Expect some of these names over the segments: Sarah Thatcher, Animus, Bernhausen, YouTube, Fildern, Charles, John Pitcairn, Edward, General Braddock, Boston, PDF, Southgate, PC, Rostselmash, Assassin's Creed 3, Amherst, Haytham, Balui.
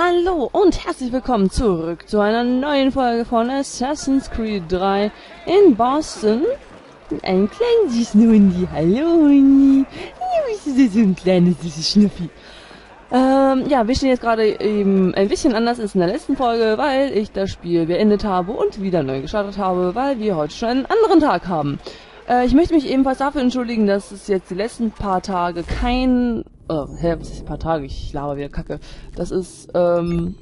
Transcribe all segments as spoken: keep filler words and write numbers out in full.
Hallo und herzlich willkommen zurück zu einer neuen Folge von Assassin's Creed drei in Boston. Ein kleines süßes Hundi. Hallo Hundi. Du bist so ein kleines süßes Schnuffi. Ähm, ja, wir stehen jetzt gerade eben ein bisschen anders als in der letzten Folge, weil ich das Spiel beendet habe und wieder neu gestartet habe, weil wir heute schon einen anderen Tag haben. Äh, ich möchte mich ebenfalls dafür entschuldigen, dass es jetzt die letzten paar Tage kein... Oh, hä, was ist ein paar Tage? Ich laber wieder Kacke. Das ist, ähm...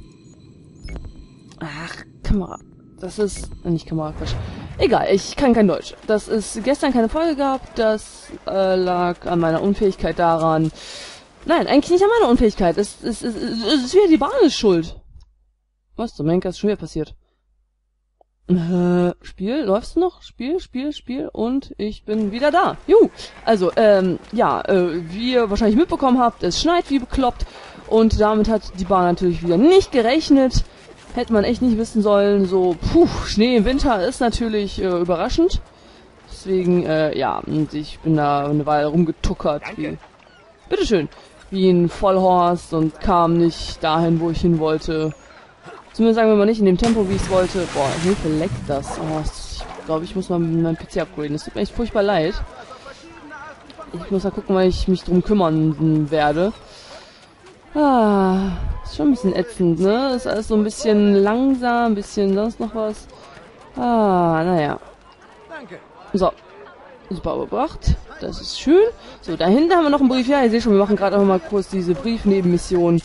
Ach, Kamera. Das ist... Nicht Kamera, Quatsch. Egal, ich kann kein Deutsch. Dass es gestern keine Folge gab, das äh, lag an meiner Unfähigkeit daran... Nein, eigentlich nicht an meiner Unfähigkeit. Es, es, es, es, es ist wieder die Bahn ist schuld. Was zum Henker ist schon wieder passiert? Äh, Spiel, läufst du noch? Spiel, Spiel, Spiel und ich bin wieder da. Juhu! Also, ähm, ja, äh, wie ihr wahrscheinlich mitbekommen habt, es schneit wie bekloppt und damit hat die Bahn natürlich wieder nicht gerechnet. Hätte man echt nicht wissen sollen. So, puh, Schnee im Winter ist natürlich äh, überraschend. Deswegen, äh, ja, und ich bin da eine Weile rumgetuckert. Wie, bitteschön. Wie ein Vollhorst und kam nicht dahin, wo ich hin wollte. Zumindest sagen wir mal nicht in dem Tempo, wie ich es wollte. Boah, Hilfe, leckt das. Oh, ich glaube, ich muss mal meinen P C upgraden. Das tut mir echt furchtbar leid. Ich muss mal gucken, weil ich mich drum kümmern werde. Ah, ist schon ein bisschen ätzend, ne? Ist alles so ein bisschen langsam, ein bisschen sonst noch was. Ah, naja. So. Super überbracht. Das ist schön. So, dahinter haben wir noch einen Brief. Ja, ihr seht schon, wir machen gerade auch mal kurz diese Briefnebenmission.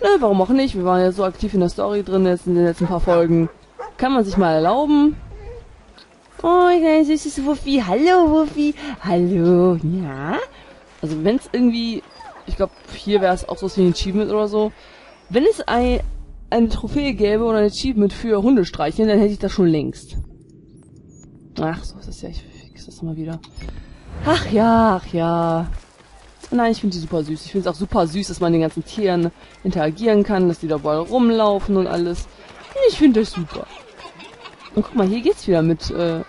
Ne, warum auch nicht? Wir waren ja so aktiv in der Story drin jetzt in den letzten paar Folgen. Kann man sich mal erlauben. Oh, mein süßes Wuffi. Hallo, Wuffi. Hallo. Ja. Also, wenn es irgendwie... Ich glaube, hier wäre es auch so wie ein Achievement oder so. Wenn es ein, eine Trophäe gäbe oder ein Achievement für Hundestreicheln, dann hätte ich das schon längst. Ach, so ist das ja. Ich fixe das mal wieder. Ach ja, ach ja. Nein, ich finde die super süß. Ich finde es auch super süß, dass man den ganzen Tieren interagieren kann, dass die da wohl rumlaufen und alles. Ich finde das super. Und guck mal, hier geht's wieder mit, äh...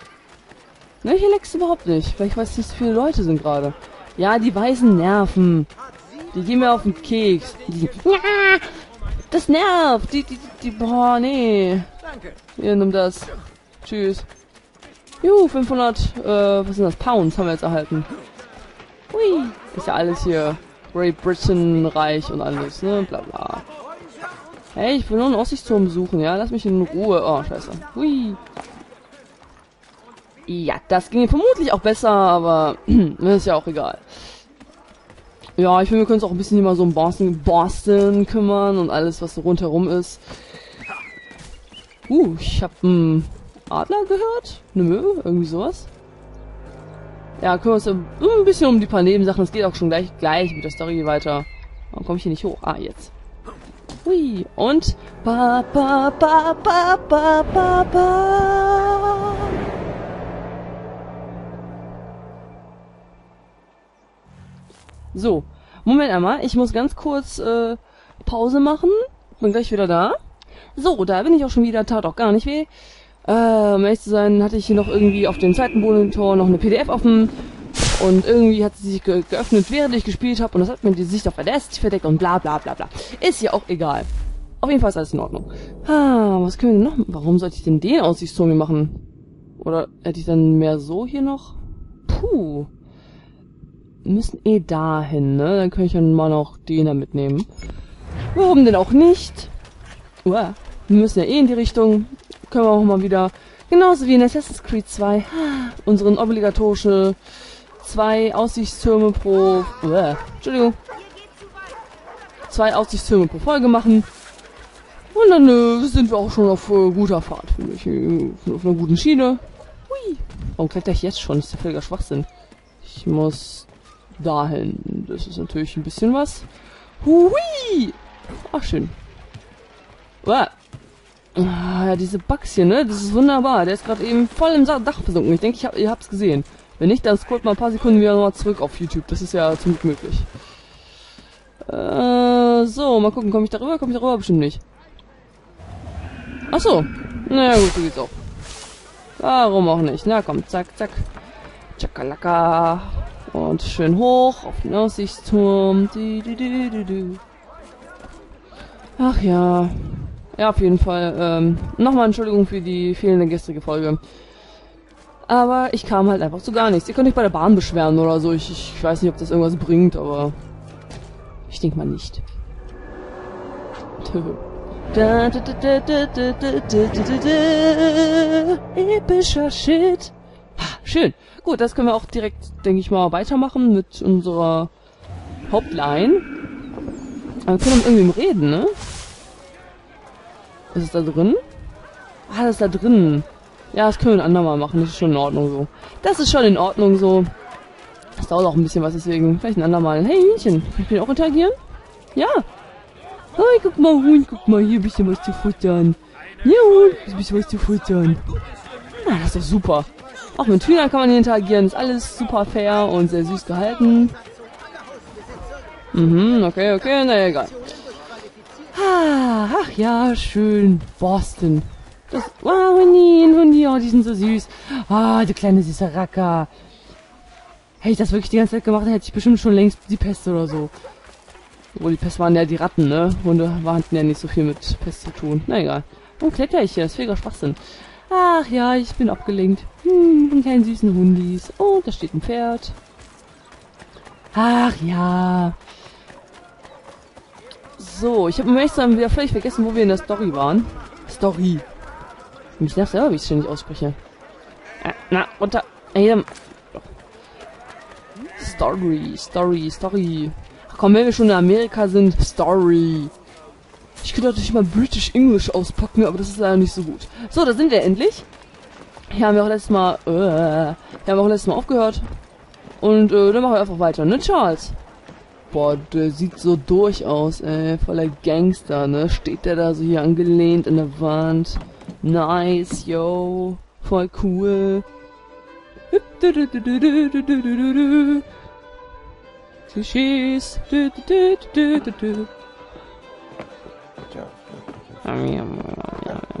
Ne, hier leckst du überhaupt nicht, weil ich weiß nicht, so viele Leute sind gerade. Ja, die weißen Nerven. Die gehen mir auf den Keks. Die, ja, das nervt. Die, die, die, die boah, nee. Hier, nimm das. Tschüss. Juhu, fünfhundert, äh, was sind das? Pounds haben wir jetzt erhalten. Hui. Ist ja alles hier Great Britain reich und alles, ne? Bla bla. Hey, ich will nur einen Aussichtsturm besuchen, ja? Lass mich in Ruhe. Oh, scheiße. Hui. Ja, das ging vermutlich auch besser, aber ist ja auch egal. Ja, ich finde, wir können uns auch ein bisschen hier mal so um Boston, Boston kümmern und alles, was so rundherum ist. Uh, ich habe einen Adler gehört? Eine Möwe? Irgendwie sowas? Ja, kümmern wir uns ein bisschen um die paar Nebensachen. Es geht auch schon gleich gleich mit der Story weiter. Warum komme ich hier nicht hoch? Ah, jetzt. Hui. Und... Ba, ba, ba, ba, ba, ba, ba. So. Moment einmal. Ich muss ganz kurz äh, Pause machen. Bin gleich wieder da. So, da bin ich auch schon wieder. Tat auch gar nicht weh. Äh, um ehrlich zu sein, hatte ich hier noch irgendwie auf dem zweiten Monitor noch eine P D F offen und irgendwie hat sie sich ge geöffnet, während ich gespielt habe und das hat mir die Sicht auf der S verdeckt und bla bla bla bla. Ist ja auch egal. Auf jeden Fall ist alles in Ordnung. Ah, was können wir denn noch? Warum sollte ich denn den Aussichtsturm machen? Oder hätte ich dann mehr so hier noch? Puh. Wir müssen eh dahin, ne? Dann könnte ich dann mal noch den da mitnehmen. Warum denn auch nicht? Uah. Wir müssen ja eh in die Richtung... Können wir auch mal wieder, genauso wie in Assassin's Creed zwei, unseren obligatorischen zwei Aussichtstürme pro, äh, Entschuldigung, zwei Aussichtstürme pro Folge machen. Und dann äh, sind wir auch schon auf äh, guter Fahrt, finde ich, äh, auf einer guten Schiene. Hui. Warum kletter ich jetzt schon? Das ist ja völliger Schwachsinn. Ich muss dahin. Das ist natürlich ein bisschen was. Hui! Ach, schön. Uah. Ah, ja, diese Bugs hier, ne? Das ist wunderbar. Der ist gerade eben voll im Dach versunken. Ich denke, ich hab, ihr habt's gesehen. Wenn nicht, dann scrollt mal ein paar Sekunden wieder nochmal zurück auf YouTube. Das ist ja zum Glück möglich. Äh, so, mal gucken. Komme ich darüber? Komme ich darüber? Bestimmt nicht. Ach so. Naja, gut, so geht's auch. Warum auch nicht? Na komm, zack, zack. Tschakalaka. Und schön hoch auf den Aussichtsturm. Du, du, du, du, du. Ach ja. Ja, auf jeden Fall. Ähm, nochmal Entschuldigung für die fehlende gestrige Folge. Aber ich kam halt einfach zu gar nichts. Ihr könnt euch bei der Bahn beschweren oder so. Ich, ich weiß nicht, ob das irgendwas bringt, aber... Ich denke mal nicht. Epischer Shit. Schön. Gut, das können wir auch direkt, denke ich mal, weitermachen mit unserer Hauptline. Aber wir können mit irgendwem reden, ne? Ist es da drin? Ah, das ist da drin. Ja, das können wir ein andermal machen. Das ist schon in Ordnung so. Das ist schon in Ordnung so. Das dauert auch ein bisschen was, deswegen. Vielleicht ein andermal. Hey, Hühnchen. Kann ich mit auch interagieren? Ja. Oh, guck mal, Huhn. Guck mal, hier ein bisschen was zu futtern. Hier, Huhn. Ein bisschen was zu futtern. Ah, das ist doch super. Auch mit Hühnern kann man hier interagieren. Ist alles super fair und sehr süß gehalten. Mhm, okay, okay. Na, egal. Ah, ach ja, schön. Boston. Das, wow, Hundi, Hundi, oh, die sind so süß. Ah, du kleine süße Racker. Hätte ich das wirklich die ganze Zeit gemacht, hätte ich bestimmt schon längst die Pest oder so. Obwohl, die Pest waren ja die Ratten, ne? Hunde hatten ja nicht so viel mit Pest zu tun. Na egal. Oh, kletter ich hier, das ist völliger Schwachsinn. Ach ja, ich bin abgelenkt. Hm, die kleinen süßen Hundis. Oh, da steht ein Pferd. Ach ja. So, ich habe mir echt dann wieder völlig vergessen, wo wir in der Story waren. Story. Mich nervt selber, wie ich es ständig ausspreche. Ah, na, runter. Hey, Story, Story, Story. Ach komm, wenn wir schon in Amerika sind, Story. Ich könnte natürlich mal British English auspacken, aber das ist leider nicht so gut. So, da sind wir endlich. Hier haben wir auch letztes Mal, äh, hier haben wir auch letztes Mal aufgehört. Und äh, dann machen wir einfach weiter, ne, Charles? Boah, der sieht so durch aus, ey. Voller Gangster, ne? Steht der da so hier angelehnt an der Wand. Nice, yo. Voll cool. Klischees.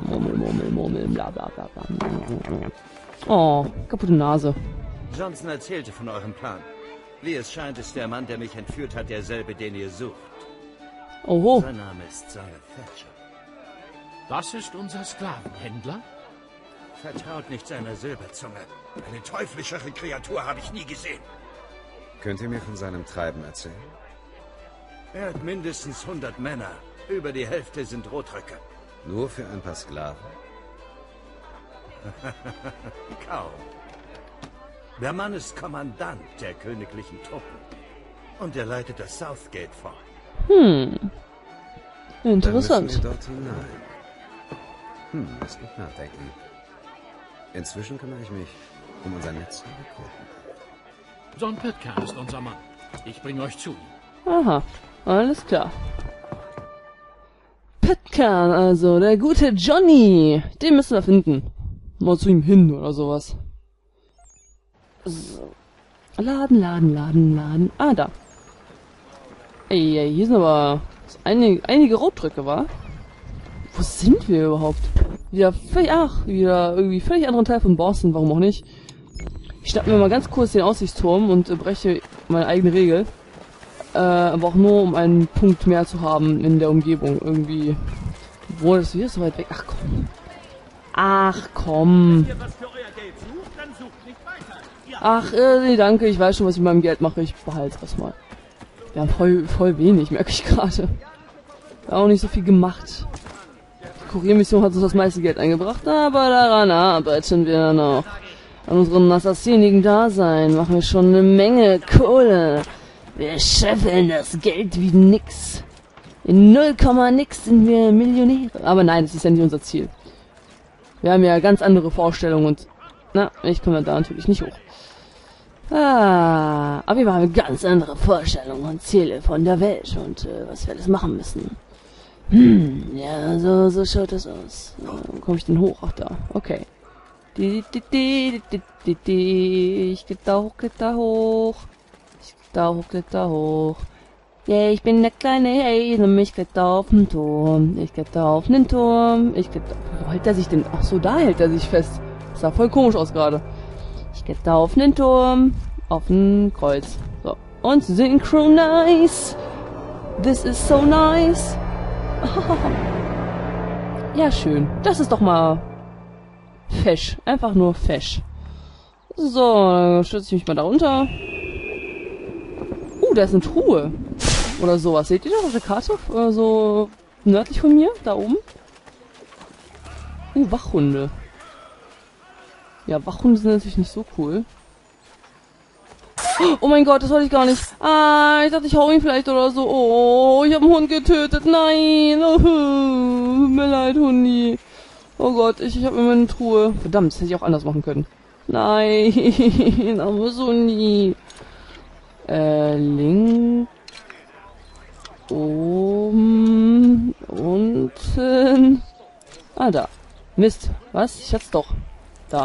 Murmel, murmel, murmel, bla bla bla bla. Oh, kaputte Nase. Johnson erzählte von eurem Plan. Wie es scheint, ist der Mann, der mich entführt hat, derselbe, den ihr sucht. Oho. Sein Name ist Sarah Thatcher. Das ist unser Sklavenhändler? Vertraut nicht seiner Silberzunge. Eine teuflischere Kreatur habe ich nie gesehen. Könnt ihr mir von seinem Treiben erzählen? Er hat mindestens hundert Männer. Über die Hälfte sind Rotröcke. Nur für ein paar Sklaven? Kaum. Der Mann ist Kommandant der königlichen Truppen. Und er leitet das Southgate fort. Hm. Interessant. Dann müssen wir dort hinein. Hm, lass mich nachdenken. Inzwischen kümmere ich mich um unseren letzten Rekruten. John Pitcairn ist unser Mann. Ich bringe euch zu. Aha, alles klar. Pitcairn, also, der gute Johnny. Den müssen wir finden. Mal zu ihm hin oder sowas. So. Laden, laden, laden, laden. Ah, da. Ey, ey, hier sind aber einige, einige Rotdrücke, wa? Wo sind wir überhaupt? Wieder völlig, ach, wieder irgendwie völlig anderen Teil von Boston, warum auch nicht. Ich schnapp mir mal ganz kurz den Aussichtsturm und äh, breche meine eigene Regel. Äh, aber auch nur, um einen Punkt mehr zu haben in der Umgebung, irgendwie. Obwohl, das hier ist so weit weg. Ach komm. Ach komm. Ach, äh, nee, danke, ich weiß schon, was ich mit meinem Geld mache, ich behalte es erstmal. Wir haben voll, voll wenig, merke ich gerade. Wir haben auch nicht so viel gemacht. Die Kuriermission hat uns das meiste Geld eingebracht, aber daran arbeiten wir noch. An unserem assassinigen Dasein machen wir schon eine Menge Kohle. Wir scheffeln das Geld wie nix. In null Komma nix sind wir Millionäre. Aber nein, das ist ja nicht unser Ziel. Wir haben ja ganz andere Vorstellungen und... Na, ich komme da natürlich nicht hoch. Ah, aber wir haben ganz andere Vorstellungen und Ziele von der Welt und äh, was wir alles machen müssen. Hm, ja, so, so schaut das aus. Wo komme ich denn hoch? Ach da, okay. Ich kletter hoch, kletter hoch. Ich kletter hoch, kletter hoch. Yeah, ich bin der kleine Haytham, ich kletter auf den Turm. Ich kletter auf den Turm. Ich kletter... Wo hält er sich denn? Ach so, da hält er sich fest. Das sah voll komisch aus gerade. Ich kletter auf den Turm, auf den Kreuz. So, und synchronize. This is so nice. Oh. Ja, schön. Das ist doch mal fesch. Einfach nur fesch. So, dann stütze ich mich mal da runter. Uh, da ist eine Truhe. Oder sowas. Seht ihr das auf der Karte? Oder so nördlich von mir, da oben. Uh, Wachhunde. Ja, Wachhunde sind natürlich nicht so cool. Oh mein Gott, das wollte ich gar nicht. Ah, ich dachte, ich hau ihn vielleicht oder so. Oh, ich habe einen Hund getötet. Nein. Oh, tut mir leid, Hundi. Oh Gott, ich, ich habe immer eine Truhe. Verdammt, das hätte ich auch anders machen können. Nein, aber so nie. Äh, links. Oben. Unten. Ah, da. Mist. Was? Ich hat's doch. Da.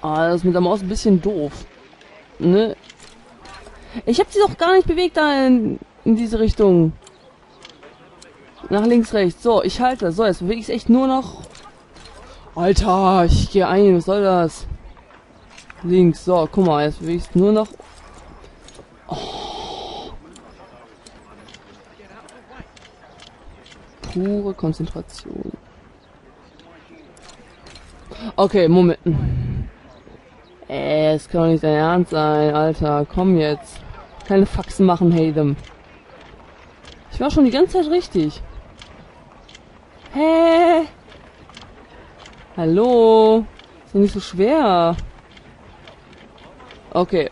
Ah, das ist mit der Maus ein bisschen doof. Ne? Ich habe sie doch gar nicht bewegt da in, in diese Richtung. Nach links, rechts. So, ich halte. So, jetzt bewege ich es echt nur noch. Alter, ich gehe ein. Was soll das? Links. So, guck mal. Jetzt bewege ich es nur noch. Oh. Pure Konzentration. Okay, Moment. Ey, es kann doch nicht dein Ernst sein, Alter. Komm jetzt. Keine Faxen machen, Haytham. Ich war schon die ganze Zeit richtig. Hä? Hallo? Ist doch nicht so schwer. Okay.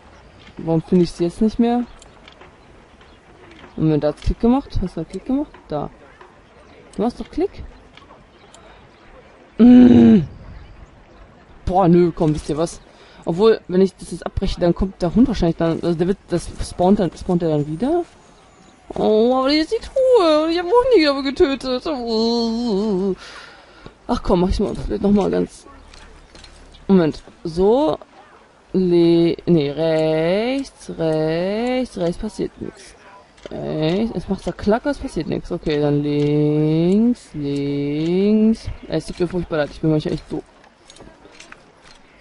Warum finde ich sie jetzt nicht mehr? Moment, da hat's Klick gemacht. Hast du da Klick gemacht? Da. Du machst doch Klick? Mmh. Boah, nö, komm, wisst ihr was? Obwohl, wenn ich das jetzt abbreche, dann kommt der Hund wahrscheinlich dann. Also der wird, das spawnt dann, spawnt der dann wieder. Oh, aber hier ist die Truhe und ich habe Hunde getötet. Ach komm, mach ich mal vielleicht nochmal ganz. Moment. So. Le nee, rechts, rechts, rechts passiert nichts. Rechts. Es macht da Klacker, es passiert nichts. Okay, dann links, links. Es tut mir furchtbar leid, ich bin manchmal echt doof.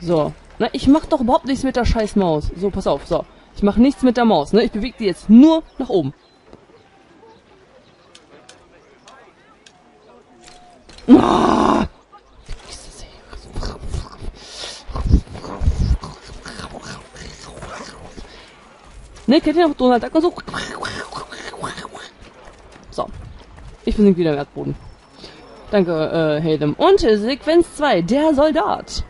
So. Na, ich mach doch überhaupt nichts mit der scheiß Maus. So, pass auf, so. Ich mach nichts mit der Maus, ne? Ich bewege die jetzt nur nach oben. Ah! Ne, kennt ihr noch Donald Duck und so? So. Ich versinke wieder im Erdboden. Danke, äh, Haytham. Und Sequenz zwei, der Soldat.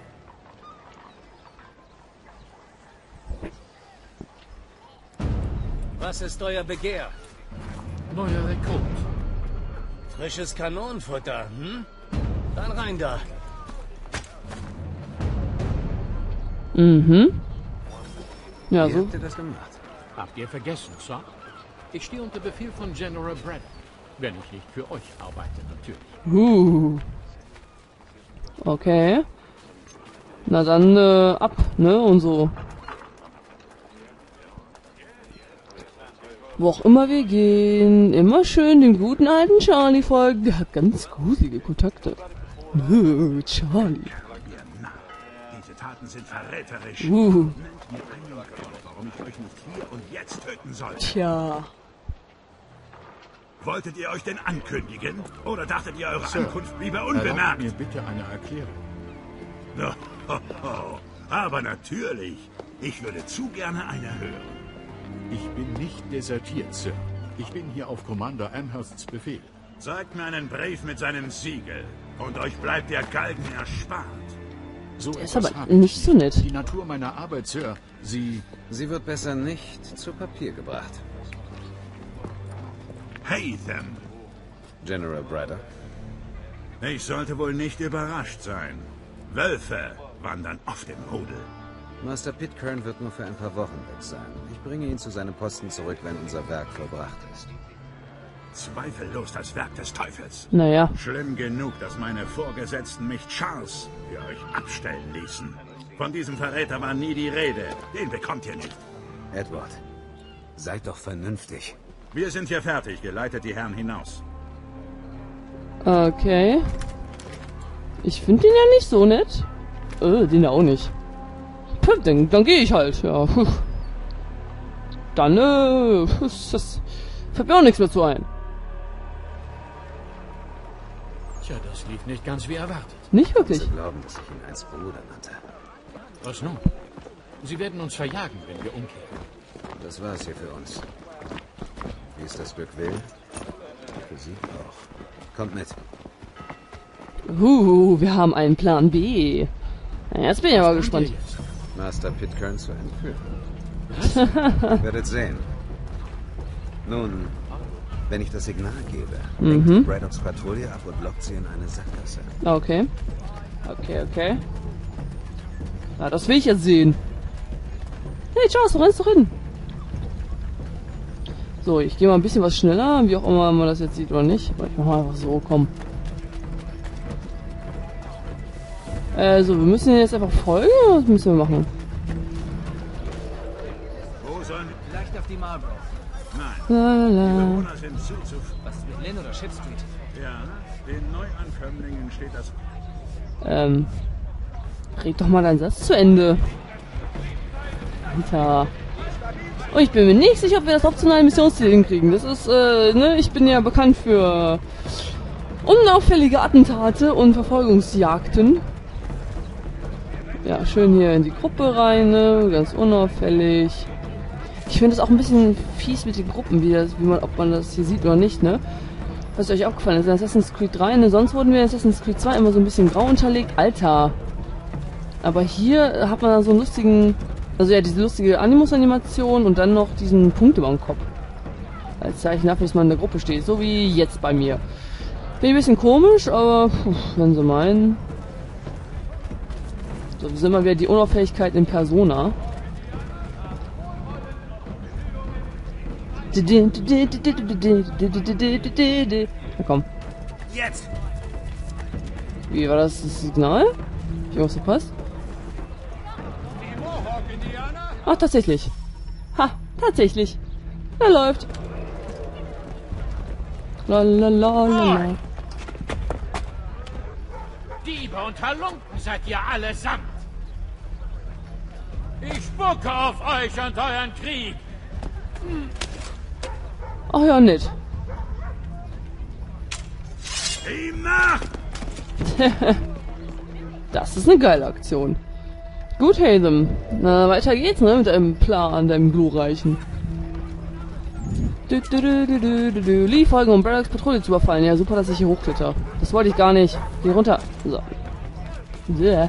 Was ist euer Begehr? Neuer Rekrut. Frisches Kanonenfutter, hm? Dann rein da. Mhm. Ja, so. Wie habt ihr das gemacht? Habt ihr vergessen, Sir? Ich stehe unter Befehl von General Braddock. Wenn ich nicht für euch arbeite, natürlich. Uh. Okay. Na dann, äh, ab, ne? Und so. Wo auch immer wir gehen, immer schön dem guten alten Charlie folgen. Der hat ganz gruselige Kontakte. Nö, Charlie. Diese Taten sind verräterisch. Uh. Tja. Wolltet ihr euch denn ankündigen? Oder dachtet ihr, eure Sir, Ankunft bliebe unbemerkt? Mir bitte eine Erklärung. No, ho, ho. Aber natürlich. Ich würde zu gerne eine hören. Ich bin nicht desertiert, Sir. Ich bin hier auf Commander Amhersts Befehl. Zeigt mir einen Brief mit seinem Siegel und euch bleibt der Galgen erspart. So ist aber nicht so nett. Die Natur meiner Arbeit, Sir, sie... Sie wird besser nicht zu Papier gebracht. Haytham! General Braddock. Ich sollte wohl nicht überrascht sein. Wölfe wandern oft im Rudel. Master Pitcairn wird nur für ein paar Wochen weg sein. Ich bringe ihn zu seinem Posten zurück, wenn unser Werk vollbracht ist. Zweifellos das Werk des Teufels. Naja. Schlimm genug, dass meine Vorgesetzten mich Charles für euch abstellen ließen. Von diesem Verräter war nie die Rede. Den bekommt ihr nicht. Edward, seid doch vernünftig. Wir sind hier fertig. Geleitet die Herren hinaus. Okay. Ich finde ihn ja nicht so nett. Oh, den ja auch nicht. Dann, dann gehe ich halt, ja. Dann, äh, das fällt mir auch nichts mehr zu ein. Tja, das lief nicht ganz wie erwartet. Nicht wirklich. Sie glauben, dass ich ihn einst Bruder nannte. Was nun? Sie werden uns verjagen, wenn wir umkehren. Das war's hier für uns. Wie es das Glück will, für Sie auch. Kommt mit. Uh, wir haben einen Plan B. Jetzt bin ich aber gespannt. Master Pitcairn zu entführen. Werdet sehen. Nun, wenn ich das Signal gebe, lenkt mhm. Braddocks Patrouille ab und lockt sie in eine Sackgasse. Okay. Okay, okay. Na, das will ich jetzt sehen. Hey, Charles, du rennst doch hin. So, ich gehe mal ein bisschen was schneller, wie auch immer man das jetzt sieht oder nicht. Aber ich mach mal einfach so, komm. Also, wir müssen jetzt einfach folgen, oder was müssen wir machen? Wo sollen wir vielleicht auf die Marlboro? Nein. La, la. Die Bewohner sind zu zu. Was ist mit Lynn oder Ship Street? Ja, den Neuankömmlingen steht das. Ähm. Red doch mal deinen Satz zu Ende. Alter. Und ich bin mir nicht sicher, ob wir das optionale Missionsziel hinkriegen. Das ist, äh, ne, ich bin ja bekannt für unauffällige Attentate und Verfolgungsjagden. Ja, schön hier in die Gruppe rein, ne? Ganz unauffällig. Ich finde das auch ein bisschen fies mit den Gruppen, wie, das, wie man, ob man das hier sieht oder nicht, ne? Was euch aufgefallen ist, in Assassin's Creed drei, ne? Sonst wurden wir in Assassin's Creed zwei immer so ein bisschen grau unterlegt. Alter! Aber hier hat man dann so einen lustigen, also ja, diese lustige Animus-Animation und dann noch diesen Punkt über dem Kopf. Als Zeichen dafür, dass man in der Gruppe steht, so wie jetzt bei mir. Finde ich ein bisschen komisch, aber pff, wenn sie meinen... So, wir sind mal wieder die Unauffälligkeit in Persona. Na komm. Jetzt! Wie war das, das Signal? Ich habe was verpasst. Ach, tatsächlich. Ha, tatsächlich. Er läuft. Lalalala. Diebe und Halunken seid ihr allesamt! Ich spucke auf euch und euren Krieg! Hm. Ach ja, nicht. Die Macht! Das ist eine geile Aktion. Gut, Haytham. Na, weiter geht's, ne, mit deinem Plan, deinem glorreichen. Du, du, du, du, du, du, du. Lee folgen, um Braddocks Patrouille zu überfallen. Ja, super, dass ich hier hochkletter. Das wollte ich gar nicht. Geh runter. So. Yeah.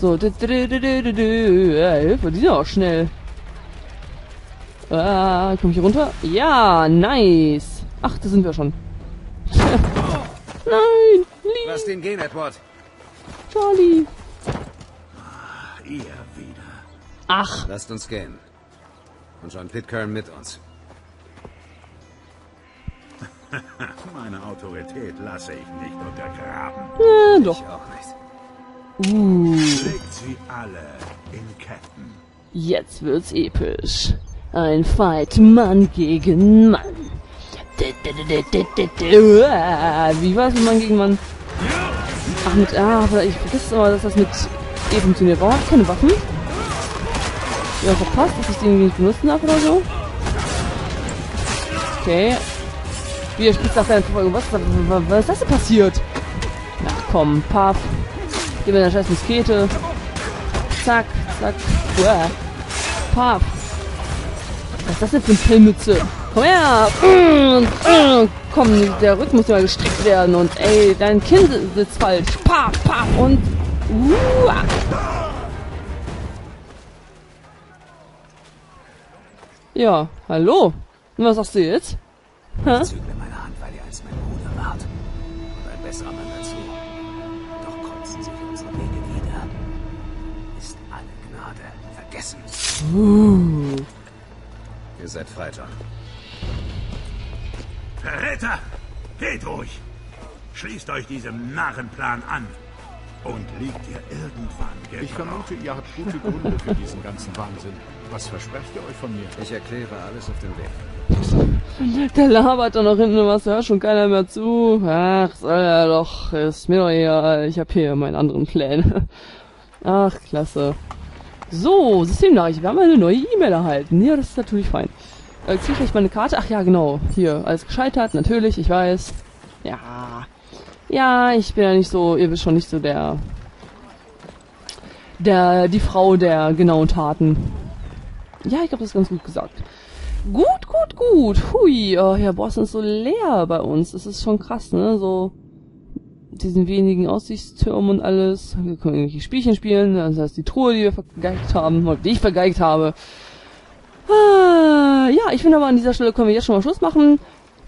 So. Du, du, du, du, du, du. Ja, Hilfe, die sind auch schnell. Ah, komm ich hier runter? Ja, nice. Ach, da sind wir schon. Nein, Lee. Lass den gehen, Edward. Charlie. Ach, ihr wieder. Ach. Lasst uns gehen. Und John Pitcairn mit uns. Meine Autorität lasse ich nicht untergraben. Ja, doch. Ich auch nicht. Uh. Schlägt sie alle in Ketten. Jetzt wird's episch. Ein Fight Mann gegen Mann. Wie war's mit Mann gegen Mann? Ach, mit. Ah, ich vergesse immer, dass das mit E funktioniert. Warum habe ich keine Waffen? Ja, verpasst, dass ich die irgendwie nicht benutzen darf oder so. Okay. Wie, er spitzt nach seiner Verfolgung. Was, was, was, was ist das denn passiert? Ach komm, paff. Gib mir eine scheiß Muskete. Zack, zack. Uah. Paff. Was ist das denn für eine Pellmütze? Komm her! Und, und, komm, der Rücken muss ja mal gestrickt werden. Und ey, dein Kind sitzt falsch. Paff, paff und... Uah. Ja, hallo. Und was sagst du jetzt? Hä? Besserer Mann dazu. Doch kreuzen sich unsere Wege wieder. Ist alle Gnade vergessen. Uh. Ihr seid frei, John. Verräter! Geht ruhig! Schließt euch diesem Narrenplan an. Und liegt ihr irgendwann genau. Ich vermute, ihr habt gute Gründe für diesen ganzen Wahnsinn. Was versprecht ihr euch von mir? Ich erkläre alles auf dem Weg. Der labert doch noch hinten was, hört schon keiner mehr zu. Ach, soll er doch, ist mir doch egal. Ich habe hier meinen anderen Plan. Ach, klasse. So, Systemnachricht. Wir haben eine neue E-Mail erhalten. Ja, das ist natürlich fein. Äh, zieh ich vielleicht meine Karte? Ach ja, genau. Hier, alles gescheitert, natürlich, ich weiß. Ja. Ja, ich bin ja nicht so, ihr wisst schon, nicht so der, der, die Frau der genauen Taten. Ja, ich glaube, das ist ganz gut gesagt. Gut, gut, gut. Hui, oh, ja, Boston ist so leer bei uns. Das ist schon krass, ne? So, diesen wenigen Aussichtstürmen und alles. Wir können irgendwelche Spielchen spielen. Das heißt, die Truhe, die wir vergeigt haben, oder die ich vergeigt habe. Ah, ja, ich finde aber, an dieser Stelle können wir jetzt schon mal Schluss machen.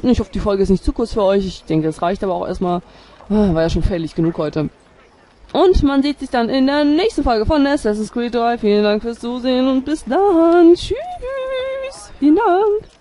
Ich hoffe, die Folge ist nicht zu kurz für euch. Ich denke, das reicht aber auch erstmal. Ah, war ja schon fällig genug heute. Und man sieht sich dann in der nächsten Folge von Assassin's Creed drei. Vielen Dank fürs Zusehen und bis dann. Tschüss. Vielen Dank.